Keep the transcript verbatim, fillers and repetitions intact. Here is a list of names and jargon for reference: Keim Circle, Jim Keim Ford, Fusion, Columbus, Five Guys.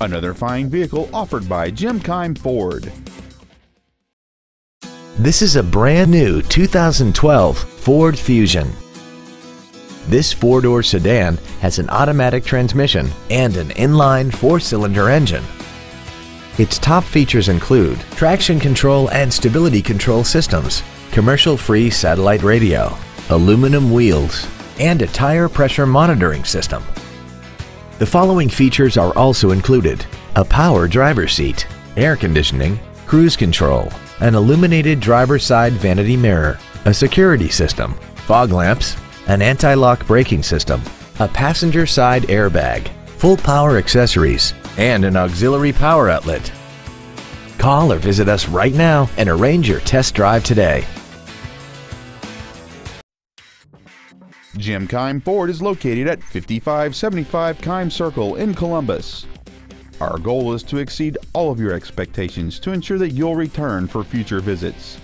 another fine vehicle offered by Jim Keim Ford. This is a brand new two thousand twelve Ford Fusion. This four-door sedan has an automatic transmission and an inline four-cylinder engine. Its top features include traction control and stability control systems, commercial-free satellite radio, aluminum wheels, and a tire pressure monitoring system. The following features are also included: a power driver's seat, air conditioning, cruise control, an illuminated driver's side vanity mirror, a security system, fog lamps, an anti-lock braking system, a passenger side airbag, full power accessories, and an auxiliary power outlet. Call or visit us right now and arrange your test drive today. Jim Keim Ford is located at fifty-five seventy-five Keim Circle in Columbus. Our goal is to exceed all of your expectations to ensure that you'll return for future visits.